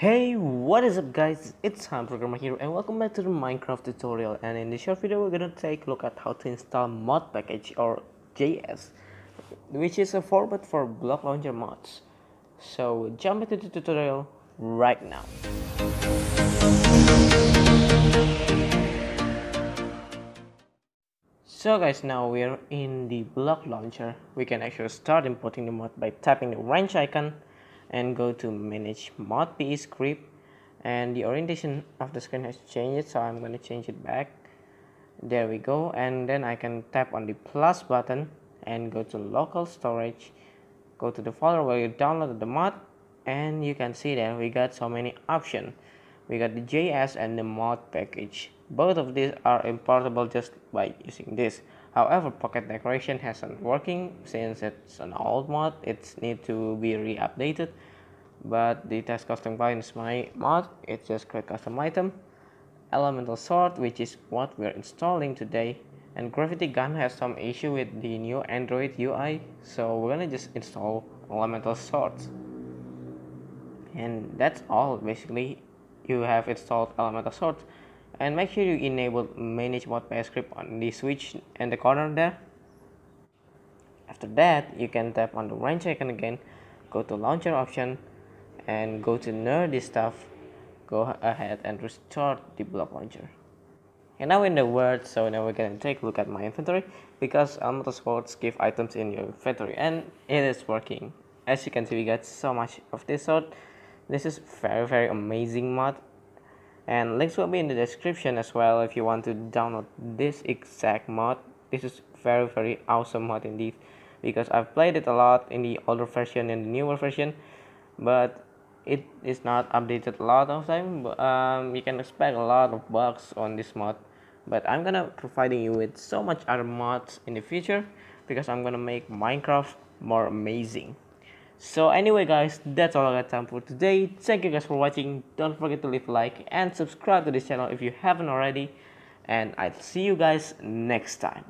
Hey, what is up guys, it's Han Programmer here and welcome back to the Minecraft tutorial. And in this short video we're gonna take a look at how to install mod package or JS, which is a format for Block Launcher mods. So jump into the tutorial right now. So guys, now we're in the Block Launcher. We can actually start importing the mod by tapping the wrench icon and go to manage ModPE script, and the orientation of the screen has changed, so I'm going to change it back. There we go. And then I can tap on the plus button and go to local storage, go to the folder where you downloaded the mod, and you can see that we got so many options. We got the JS and the mod package. Both of these are importable just by using this. However, Pocket Decoration hasn't working since it's an old mod. It needs to be re-updated. But the Test Custom Client is my mod. It's just create custom item. Elemental Sword, which is what we're installing today. And Gravity Gun has some issue with the new Android UI. So we're gonna just install Elemental Swords. And that's all basically. You have installed Elemental Swords. And make sure you enable manage ModPE script on the switch in the corner there. After that, you can tap on the wrench icon again, go to launcher option, and go to nerdy stuff. Go ahead and restore the Block Launcher. And now in the world, so now we're gonna take a look at my inventory, because Elemental Swords give items in your inventory, and it is working. As you can see, we got so much of this sword. This is very amazing mod. And links will be in the description as well if you want to download this exact mod. This is very awesome mod indeed, because I've played it a lot in the older version and the newer version, but it is not updated a lot of time. You can expect a lot of bugs on this mod, but I'm gonna providing you with so much other mods in the future, because I'm gonna make Minecraft more amazing. So anyway guys, that's all I got time for today. Thank you guys for watching. Don't forget to leave a like and subscribe to this channel if you haven't already. And I'll see you guys next time.